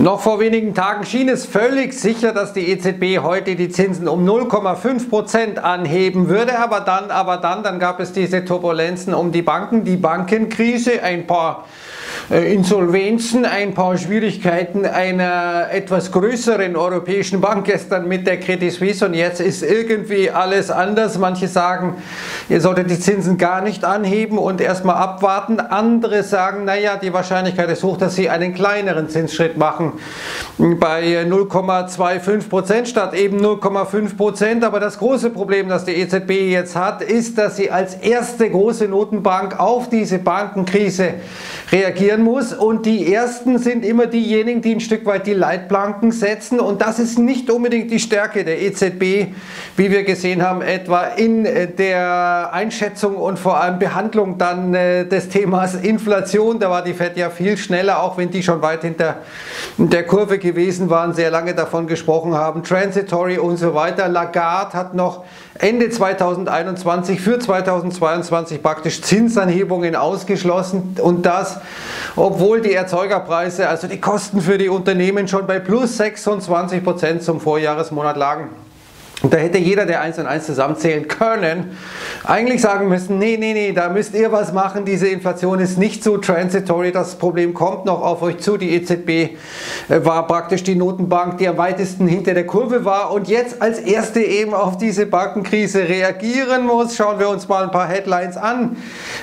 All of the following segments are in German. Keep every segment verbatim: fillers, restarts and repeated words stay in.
Noch vor wenigen Tagen schien es völlig sicher, dass die E Z B heute die Zinsen um null Komma fünf Prozent anheben würde, aber dann, aber dann, dann gab es diese Turbulenzen um die Banken, die Bankenkrise, ein paar äh, Insolvenzen, ein paar Schwierigkeiten einer etwas größeren europäischen Bank gestern mit der Credit Suisse, und jetzt ist irgendwie alles anders. Manche sagen, ihr solltet die Zinsen gar nicht anheben und erstmal abwarten. Andere sagen, naja, die Wahrscheinlichkeit ist hoch, dass sie einen kleineren Zinsschritt machen. Bei null Komma fünfundzwanzig Prozent statt eben null Komma fünf Prozent. Aber das große Problem, das die E Z B jetzt hat, ist, dass sie als erste große Notenbank auf diese Bankenkrise reagieren muss. Und die Ersten sind immer diejenigen, die ein Stück weit die Leitplanken setzen. Und das ist nicht unbedingt die Stärke der E Z B, wie wir gesehen haben, etwa in der Einschätzung und vor allem Behandlung dann des Themas Inflation. Da war die Fed ja viel schneller, auch wenn die schon weit hinter der Kurve gewesen waren, sehr lange davon gesprochen haben, transitory und so weiter. Lagarde hat noch Ende zweitausendeinundzwanzig für zweitausendzweiundzwanzig praktisch Zinsanhebungen ausgeschlossen, und das, obwohl die Erzeugerpreise, also die Kosten für die Unternehmen, schon bei plus sechsundzwanzig Prozent zum Vorjahresmonat lagen. Und da hätte jeder, der eins und eins zusammenzählen können, eigentlich sagen müssen, nee, nee, nee, da müsst ihr was machen, diese Inflation ist nicht so transitory, das Problem kommt noch auf euch zu. Die E Z B war praktisch die Notenbank, die am weitesten hinter der Kurve war und jetzt als erste eben auf diese Bankenkrise reagieren muss. Schauen wir uns mal ein paar Headlines an,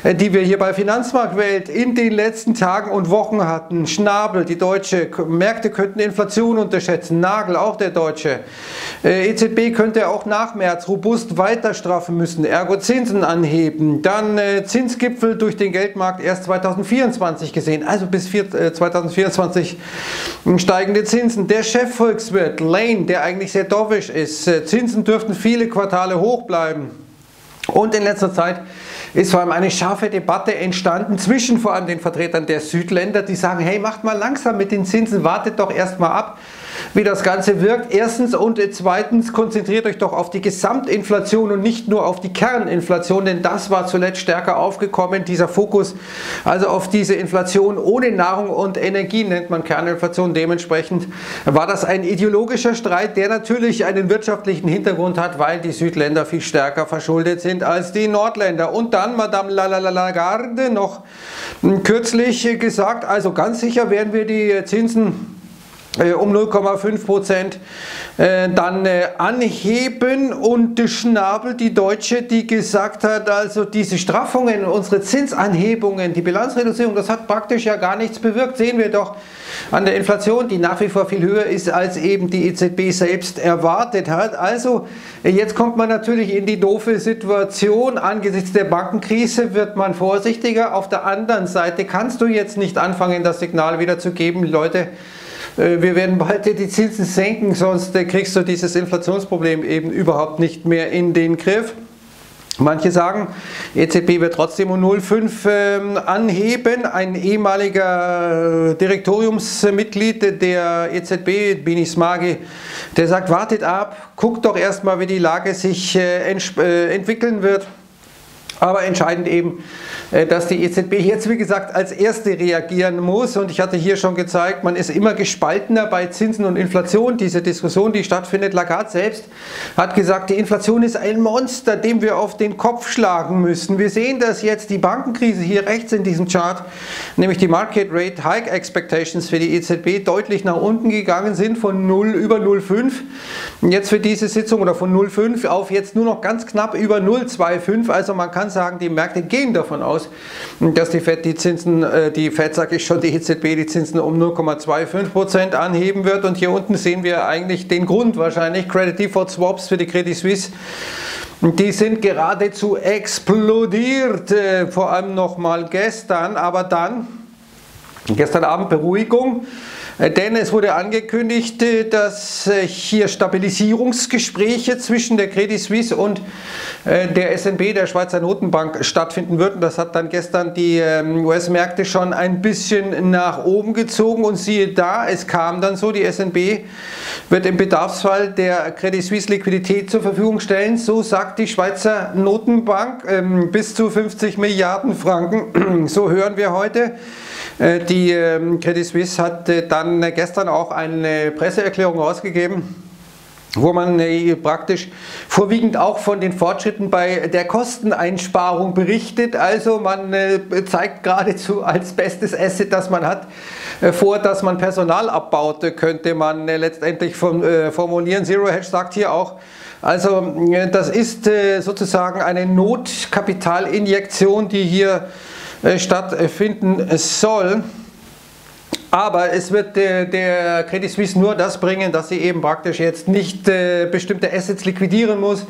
die wir hier bei Finanzmarktwelt in den letzten Tagen und Wochen hatten. Schnabel, die deutsche, Märkte könnten Inflation unterschätzen. Nagel, auch der deutsche. E Z B könnte könnte auch nach März robust weiter straffen müssen, ergo Zinsen anheben. Dann äh, Zinsgipfel durch den Geldmarkt erst zweitausendvierundzwanzig gesehen, also bis vier, äh, zweitausendvierundzwanzig steigende Zinsen. Der Chefvolkswirt Lane, der eigentlich sehr dovish ist, äh, Zinsen dürften viele Quartale hoch bleiben. Und in letzter Zeit ist vor allem eine scharfe Debatte entstanden zwischen vor allem den Vertretern der Südländer, die sagen, hey, macht mal langsam mit den Zinsen, wartet doch erstmal ab, wie das Ganze wirkt. Erstens, und zweitens, konzentriert euch doch auf die Gesamtinflation und nicht nur auf die Kerninflation, denn das war zuletzt stärker aufgekommen, dieser Fokus, also auf diese Inflation ohne Nahrung und Energie, nennt man Kerninflation. Dementsprechend war das ein ideologischer Streit, der natürlich einen wirtschaftlichen Hintergrund hat, weil die Südländer viel stärker verschuldet sind als die Nordländer. Und dann Madame Lagarde noch kürzlich gesagt, also ganz sicher werden wir die Zinsen um null Komma fünf Prozent dann anheben. Und Schnabel, die Deutsche, die gesagt hat, also diese Straffungen, unsere Zinsanhebungen, die Bilanzreduzierung, das hat praktisch ja gar nichts bewirkt. Sehen wir doch an der Inflation, die nach wie vor viel höher ist, als eben die E Z B selbst erwartet hat. Also jetzt kommt man natürlich in die doofe Situation. Angesichts der Bankenkrise wird man vorsichtiger. Auf der anderen Seite kannst du jetzt nicht anfangen, das Signal wieder zu geben, Leute, wir werden bald die Zinsen senken, sonst kriegst du dieses Inflationsproblem eben überhaupt nicht mehr in den Griff. Manche sagen, E Z B wird trotzdem um null Komma fünf anheben. Ein ehemaliger Direktoriumsmitglied der E Z B, Bini Smagi, der sagt, wartet ab, guckt doch erstmal, wie die Lage sich entwickeln wird. Aber entscheidend eben, dass die E Z B jetzt, wie gesagt, als erste reagieren muss. Und ich hatte hier schon gezeigt, man ist immer gespaltener bei Zinsen und Inflation. Diese Diskussion, die stattfindet, Lagarde selbst hat gesagt, die Inflation ist ein Monster, dem wir auf den Kopf schlagen müssen. Wir sehen das jetzt, die Bankenkrise hier rechts in diesem Chart, nämlich die Market Rate Hike Expectations für die E Z B deutlich nach unten gegangen sind, von null über null Komma fünf. Jetzt für diese Sitzung oder von null Komma fünf auf jetzt nur noch ganz knapp über null Komma fünfundzwanzig. Also man kann sagen, die Märkte gehen davon aus, dass die Fed die Zinsen, die Fed sage ich schon, die E Z B die Zinsen um null Komma fünfundzwanzig Prozent anheben wird. Und hier unten sehen wir eigentlich den Grund wahrscheinlich. Credit Default Swaps für die Credit Suisse, die sind geradezu explodiert, vor allem nochmal gestern, aber dann, gestern Abend Beruhigung. Denn es wurde angekündigt, dass hier Stabilisierungsgespräche zwischen der Credit Suisse und der S N B, der Schweizer Notenbank, stattfinden würden. Das hat dann gestern die U S-Märkte schon ein bisschen nach oben gezogen. Und siehe da, es kam dann so, die S N B wird im Bedarfsfall der Credit Suisse Liquidität zur Verfügung stellen. So sagt die Schweizer Notenbank, bis zu fünfzig Milliarden Franken. So hören wir heute. Die Credit Suisse hat dann gestern auch eine Presseerklärung rausgegeben, wo man praktisch vorwiegend auch von den Fortschritten bei der Kosteneinsparung berichtet. Also man zeigt geradezu als bestes Asset, das man hat, vor, dass man Personal abbaut, könnte man letztendlich formulieren. Zero Hedge sagt hier auch, also das ist sozusagen eine Notkapitalinjektion, die hier stattfinden soll. Aber es wird äh, der Credit Suisse nur das bringen, dass sie eben praktisch jetzt nicht äh, bestimmte Assets liquidieren muss,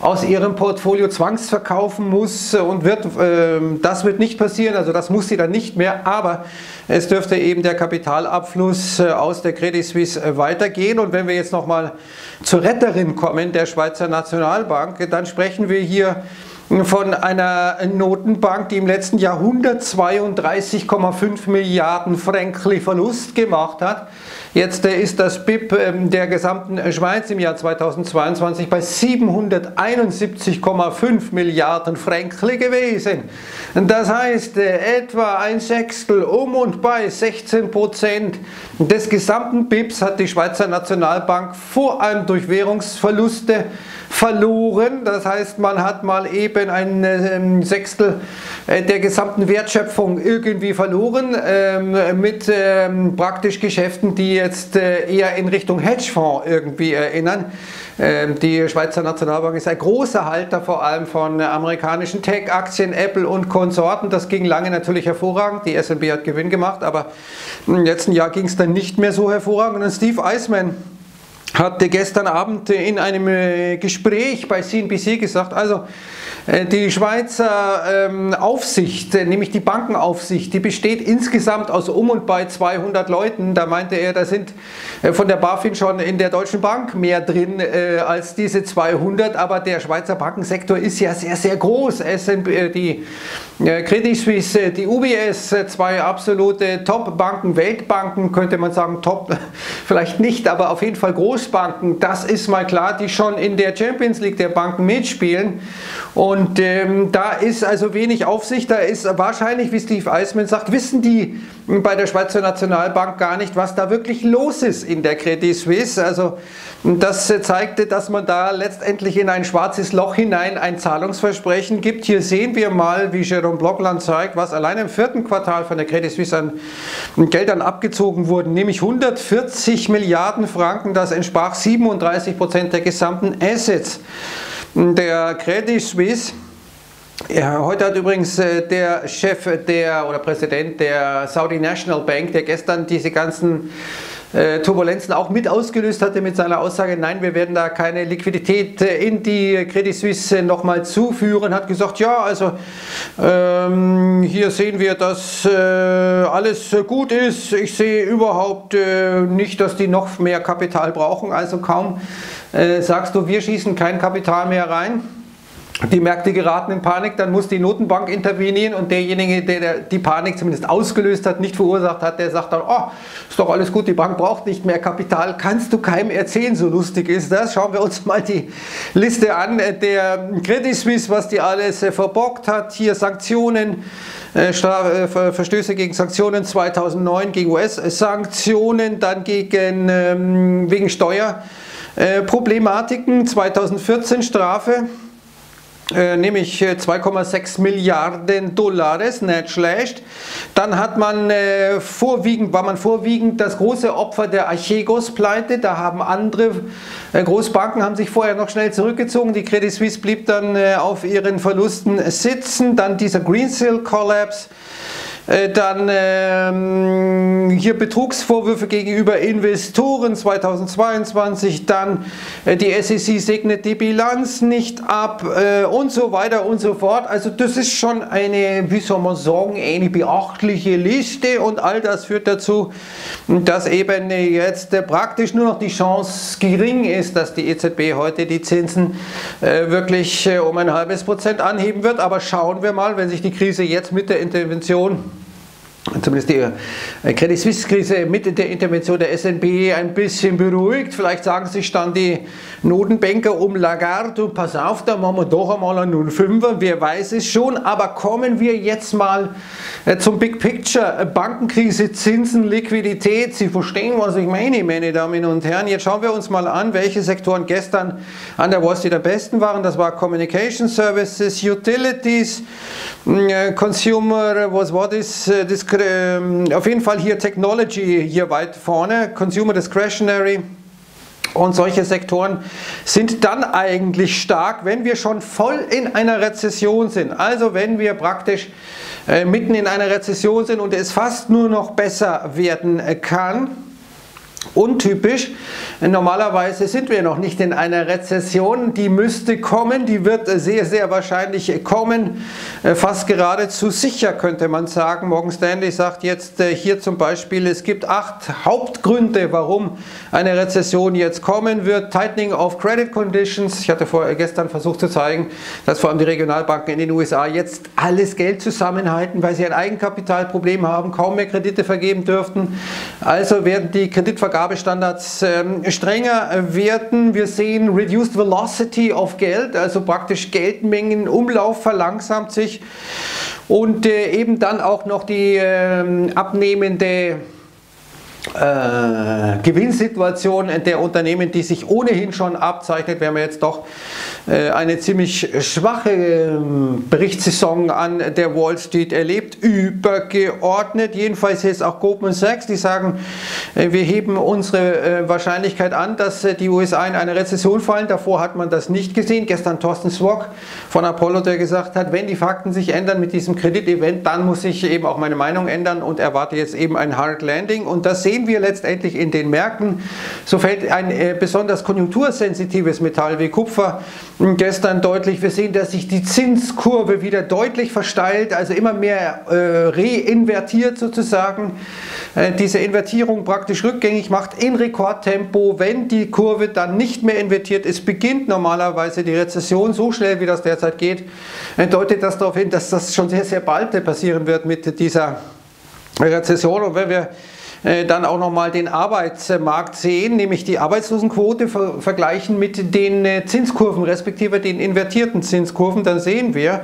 aus ihrem Portfolio zwangsverkaufen muss und wird, äh, das wird nicht passieren, also das muss sie dann nicht mehr, aber es dürfte eben der Kapitalabfluss äh, aus der Credit Suisse äh, weitergehen. Und wenn wir jetzt nochmal zur Retterin kommen, der Schweizer Nationalbank, dann sprechen wir hier von einer Notenbank, die im letzten Jahr hundertzweiunddreißig Komma fünf Milliarden Franken Verlust gemacht hat. Jetzt ist das B I P der gesamten Schweiz im Jahr zweitausendzweiundzwanzig bei siebenhunderteinundsiebzig Komma fünf Milliarden Franken gewesen. Das heißt, etwa ein Sechstel, um und bei sechzehn Prozent des gesamten B I Ps hat die Schweizer Nationalbank vor allem durch Währungsverluste verloren. Das heißt, man hat mal eben ein Sechstel der gesamten Wertschöpfung irgendwie verloren ähm, mit ähm, praktisch Geschäften, die jetzt äh, eher in Richtung Hedgefonds irgendwie erinnern. Ähm, die Schweizer Nationalbank ist ein großer Halter vor allem von amerikanischen Tech-Aktien, Apple und Konsorten. Das ging lange natürlich hervorragend. Die S and P hat Gewinn gemacht, aber im letzten Jahr ging es dann nicht mehr so hervorragend. Und dann Steve Eisman hat gestern Abend in einem Gespräch bei C N B C gesagt, also die Schweizer Aufsicht, nämlich die Bankenaufsicht, die besteht insgesamt aus um und bei zweihundert Leuten. Da meinte er, da sind von der BaFin schon in der Deutschen Bank mehr drin als diese zweihundert. Aber der Schweizer Bankensektor ist ja sehr, sehr groß. S and P, die Credit Suisse, die U B S, zwei absolute Top-Banken, Weltbanken könnte man sagen, Top vielleicht nicht, aber auf jeden Fall groß. Banken, das ist mal klar, die schon in der Champions League der Banken mitspielen, und ähm, da ist also wenig Aufsicht, da ist wahrscheinlich, wie Steve Eisman sagt, wissen die bei der Schweizer Nationalbank gar nicht, was da wirklich los ist in der Credit Suisse. Also das zeigte, dass man da letztendlich in ein schwarzes Loch hinein ein Zahlungsversprechen gibt. Hier sehen wir mal, wie Jérôme Blockland zeigt, was allein im vierten Quartal von der Credit Suisse an Geldern abgezogen wurden, nämlich hundertvierzig Milliarden Franken. Das entsprach siebenunddreißig Prozent der gesamten Assets der Credit Suisse. Ja, heute hat übrigens der Chef der oder Präsident der Saudi National Bank, der gestern diese ganzen äh, Turbulenzen auch mit ausgelöst hatte mit seiner Aussage, nein, wir werden da keine Liquidität in die Credit Suisse nochmal zuführen, hat gesagt, ja, also ähm, hier sehen wir, dass äh, alles gut ist, ich sehe überhaupt äh, nicht, dass die noch mehr Kapital brauchen, also kaum äh, sagst du, wir schießen kein Kapital mehr rein, die Märkte geraten in Panik, dann muss die Notenbank intervenieren, und derjenige, der die Panik zumindest ausgelöst hat, nicht verursacht hat, der sagt dann, oh, ist doch alles gut, die Bank braucht nicht mehr Kapital, kannst du keinem erzählen, so lustig ist das. Schauen wir uns mal die Liste an, der Credit Suisse, was die alles verbockt hat, hier Sanktionen, Verstöße gegen Sanktionen zweitausendneun, gegen U S-Sanktionen, dann gegen, wegen Steuerproblematiken zweitausendvierzehn Strafe, nämlich zwei Komma sechs Milliarden Dollar, nicht schlecht. Dann hat man äh, vorwiegend, war man vorwiegend das große Opfer der Archegos-Pleite. Da haben andere äh, Großbanken haben sich vorher noch schnell zurückgezogen. Die Credit Suisse blieb dann äh, auf ihren Verlusten sitzen. Dann dieser Greensill-Kollaps. Dann ähm, hier Betrugsvorwürfe gegenüber Investoren zweitausendzweiundzwanzig, dann äh, die S E C segnet die Bilanz nicht ab äh, und so weiter und so fort. Also das ist schon eine, wie soll man sagen, eine beachtliche Liste, und all das führt dazu, dass eben jetzt äh, praktisch nur noch die Chance gering ist, dass die E Z B heute die Zinsen äh, wirklich äh, um ein halbes Prozent anheben wird. Aber schauen wir mal, wenn sich die Krise jetzt mit der Intervention zumindest die Credit Suisse-Krise mit der Intervention der S N B ein bisschen beruhigt. Vielleicht sagen sich dann die Notenbanker um Lagarde, pass auf, da machen wir doch einmal einen null Komma fünfer, wer weiß es schon. Aber kommen wir jetzt mal zum Big Picture. Bankenkrise, Zinsen, Liquidität, Sie verstehen, was ich meine, meine Damen und Herren. Jetzt schauen wir uns mal an, welche Sektoren gestern an der Wall Street am besten waren. Das war Communication Services, Utilities, Consumer, was war das? das Auf jeden Fall hier Technology, hier weit vorne, Consumer Discretionary und solche Sektoren sind dann eigentlich stark, wenn wir schon voll in einer Rezession sind. Also wenn wir praktisch äh, mitten in einer Rezession sind und es fast nur noch besser werden kann. Untypisch, normalerweise sind wir noch nicht in einer Rezession, die müsste kommen, die wird sehr, sehr wahrscheinlich kommen, fast geradezu sicher könnte man sagen. Morgan Stanley sagt jetzt hier zum Beispiel, es gibt acht Hauptgründe, warum eine Rezession jetzt kommen wird. Tightening of Credit Conditions, ich hatte vor, gestern versucht zu zeigen, dass vor allem die Regionalbanken in den U S A jetzt alles Geld zusammenhalten, weil sie ein Eigenkapitalproblem haben, kaum mehr Kredite vergeben dürften, also werden die Kreditvergabe Vergabestandards äh, strenger werden. Wir sehen Reduced Velocity of Geld, also praktisch Geldmengen, Umlauf verlangsamt sich und äh, eben dann auch noch die äh, abnehmende Äh, Gewinnsituation der Unternehmen, die sich ohnehin schon abzeichnet. Wir haben jetzt doch äh, eine ziemlich schwache äh, Berichtssaison an der Wall Street erlebt, übergeordnet. Jedenfalls ist auch Goldman Sachs, die sagen, äh, wir heben unsere äh, Wahrscheinlichkeit an, dass äh, die U S A in eine Rezession fallen. Davor hat man das nicht gesehen. Gestern Thorsten Swog von Apollo, der gesagt hat, wenn die Fakten sich ändern mit diesem Kreditevent, dann muss ich eben auch meine Meinung ändern und erwarte jetzt eben ein Hard Landing. Und das sehen wir letztendlich in den Märkten. So fällt ein äh, besonders konjunktursensitives Metall wie Kupfer gestern deutlich. Wir sehen, dass sich die Zinskurve wieder deutlich versteilt, also immer mehr äh, reinvertiert sozusagen. Äh, diese Invertierung praktisch rückgängig macht in Rekordtempo. Wenn die Kurve dann nicht mehr invertiert ist, beginnt normalerweise die Rezession. So schnell wie das derzeit geht, äh, deutet das darauf hin, dass das schon sehr, sehr bald äh, passieren wird mit dieser Rezession. Und wenn wir dann auch nochmal den Arbeitsmarkt sehen, nämlich die Arbeitslosenquote ver vergleichen mit den Zinskurven, respektive den invertierten Zinskurven, dann sehen wir,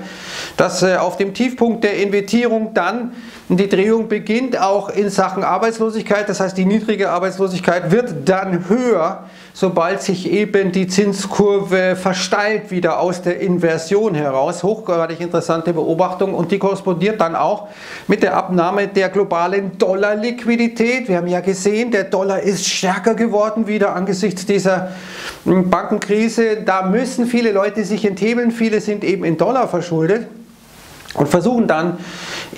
dass auf dem Tiefpunkt der Invertierung dann die Drehung beginnt, auch in Sachen Arbeitslosigkeit. Das heißt, die niedrige Arbeitslosigkeit wird dann höher, sobald sich eben die Zinskurve versteilt, wieder aus der Inversion heraus. Hochgradig interessante Beobachtung und die korrespondiert dann auch mit der Abnahme der globalen Dollarliquidität. Wir haben ja gesehen, der Dollar ist stärker geworden wieder angesichts dieser Bankenkrise. Da müssen viele Leute sich enthebeln, viele sind eben in Dollar verschuldet und versuchen dann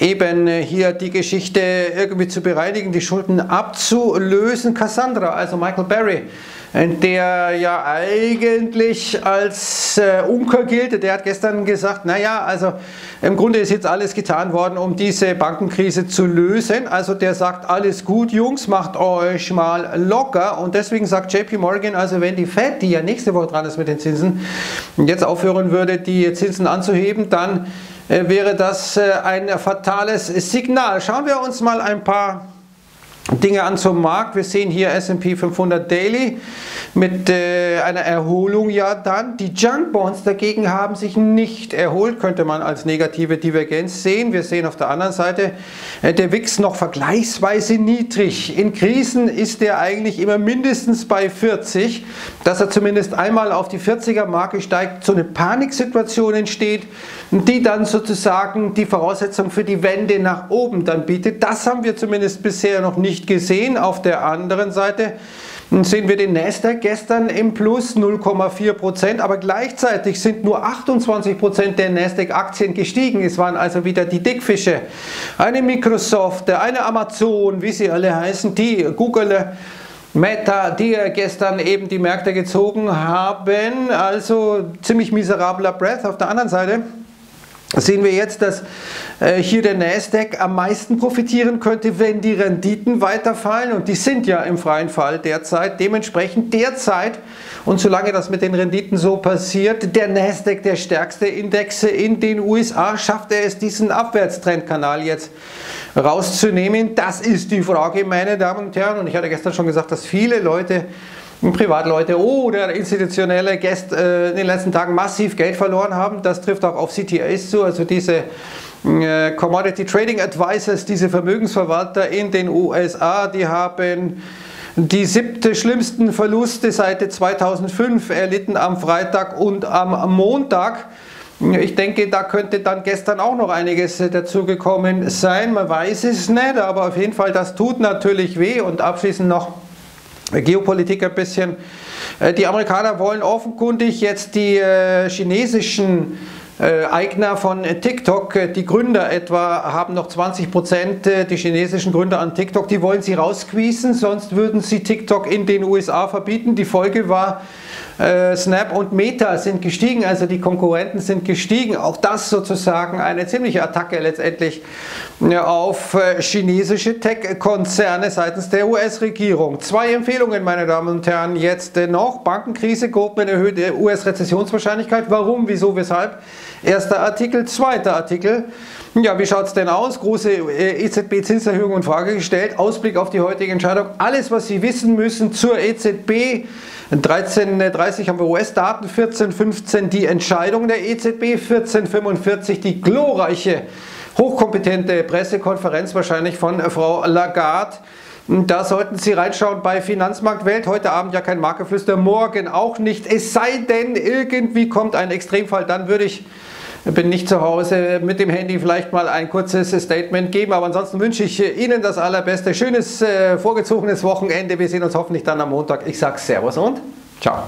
eben hier die Geschichte irgendwie zu bereinigen, die Schulden abzulösen. Cassandra, also Michael Barry, der ja eigentlich als äh, Umker gilt, der hat gestern gesagt, naja, also im Grunde ist jetzt alles getan worden, um diese Bankenkrise zu lösen. Also der sagt, alles gut, Jungs, macht euch mal locker. Und deswegen sagt J P Morgan, also wenn die Fed, die ja nächste Woche dran ist mit den Zinsen, jetzt aufhören würde, die Zinsen anzuheben, dann äh, wäre das äh, ein fatales Signal. Schauen wir uns mal ein paar Dinge an zum Markt. Wir sehen hier S und P fünfhundert Daily mit äh, einer Erholung ja dann. Die Junk Bonds dagegen haben sich nicht erholt, könnte man als negative Divergenz sehen. Wir sehen auf der anderen Seite äh, der V I X noch vergleichsweise niedrig. In Krisen ist der eigentlich immer mindestens bei vierzig. Dass er zumindest einmal auf die vierziger Marke steigt, so eine Paniksituation entsteht, die dann sozusagen die Voraussetzung für die Wende nach oben dann bietet. Das haben wir zumindest bisher noch nicht gesehen. Auf der anderen Seite sehen wir den Nasdaq gestern im Plus null Komma vier Prozent, aber gleichzeitig sind nur achtundzwanzig Prozent der Nasdaq-Aktien gestiegen. Es waren also wieder die Dickfische. Eine Microsoft, eine Amazon, wie sie alle heißen, die Google, Meta, die gestern eben die Märkte gezogen haben. Also ziemlich miserabler Breath. Auf der anderen Seite sehen wir jetzt, dass äh, hier der Nasdaq am meisten profitieren könnte, wenn die Renditen weiterfallen, und die sind ja im freien Fall derzeit. Dementsprechend derzeit, und solange das mit den Renditen so passiert, der Nasdaq der stärkste Index in den U S A, schafft er es, diesen Abwärtstrendkanal jetzt rauszunehmen? Das ist die Frage, meine Damen und Herren. Und ich hatte gestern schon gesagt, dass viele Leute, Privatleute oder Institutionelle Gäste äh, in den letzten Tagen massiv Geld verloren haben. Das trifft auch auf C T As zu, also diese äh, Commodity Trading Advisors, diese Vermögensverwalter in den U S A, die haben die siebte schlimmsten Verluste seit zweitausendfünf erlitten am Freitag und am Montag. Ich denke, da könnte dann gestern auch noch einiges dazugekommen sein. Man weiß es nicht, aber auf jeden Fall, das tut natürlich weh. Und abschließend noch Geopolitik ein bisschen. Die Amerikaner wollen offenkundig jetzt die chinesischen Eigner von TikTok, die Gründer etwa, haben noch zwanzig Prozent, die chinesischen Gründer an TikTok, die wollen sie rausquießen, sonst würden sie TikTok in den U S A verbieten. Die Folge war, äh, Snap und Meta sind gestiegen, also die Konkurrenten sind gestiegen. Auch das sozusagen eine ziemliche Attacke letztendlich auf äh, chinesische Tech-Konzerne seitens der U S-Regierung. Zwei Empfehlungen, meine Damen und Herren, jetzt äh, noch. Bankenkrise, Goldman erhöht die U S-Rezessionswahrscheinlichkeit. Warum, wieso, weshalb? Erster Artikel, zweiter Artikel. Ja, wie schaut es denn aus? Große E Z B-Zinserhöhung in Frage gestellt. Ausblick auf die heutige Entscheidung. Alles, was Sie wissen müssen zur E Z B. dreizehn Uhr dreißig haben wir U S-Daten, vierzehn Uhr fünfzehn die Entscheidung der E Z B, vierzehn Uhr fünfundvierzig die glorreiche, hochkompetente Pressekonferenz wahrscheinlich von Frau Lagarde. Da sollten Sie reinschauen bei Finanzmarktwelt. Heute Abend ja kein Marktgeflüster, morgen auch nicht. Es sei denn, irgendwie kommt ein Extremfall, dann würde ich, bin nicht zu Hause, mit dem Handy vielleicht mal ein kurzes Statement geben. Aber ansonsten wünsche ich Ihnen das Allerbeste. Schönes, äh, vorgezogenes Wochenende. Wir sehen uns hoffentlich dann am Montag. Ich sage Servus und ciao.